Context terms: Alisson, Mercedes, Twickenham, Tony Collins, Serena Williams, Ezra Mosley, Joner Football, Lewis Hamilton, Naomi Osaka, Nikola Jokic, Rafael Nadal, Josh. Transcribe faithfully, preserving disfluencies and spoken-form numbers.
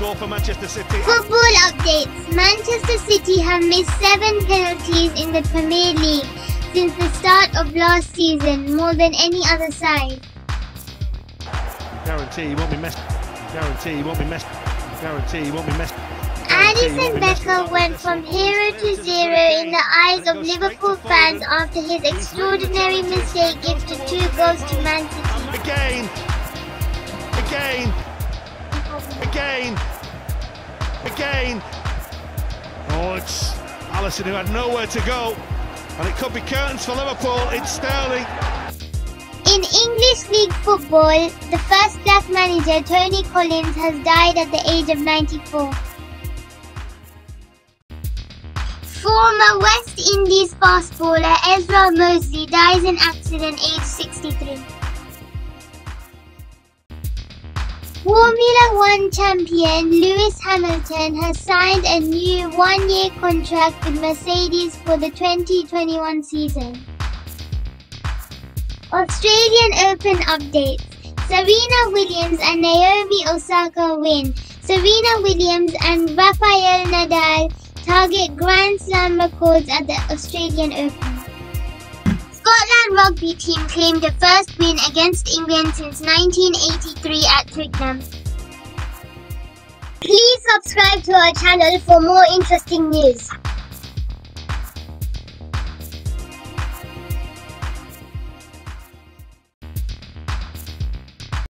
score for Manchester City. Football updates. Manchester City have missed seven penalties in the Premier League since the start of last season, more than any other side. Guarantee he won't be messed. Guarantee he won't be messed. Guarantee he won't be messed. Alisson Becker went from hero to zero in the eyes of Liverpool fans after his extraordinary mistake gifted two goals to Man City. Again! Again! Again! Again! Oh, it's Alisson who had nowhere to go. And it could be curtains for Liverpool. It's Sterling. In English League football, the first-class manager Tony Collins has died at the age of ninety-four. Former West Indies fast bowler Ezra Mosley dies in accident aged sixty-three. Formula One champion Lewis Hamilton has signed a new one-year contract with Mercedes for the twenty twenty-one season. Australian Open updates. Serena Williams and Naomi Osaka win. Serena Williams and Rafael Nadal target Grand Slam records at the Australian Open. Scotland rugby team claimed the first win against England since nineteen eighty-three at Twickenham. Please subscribe to our channel for more interesting news.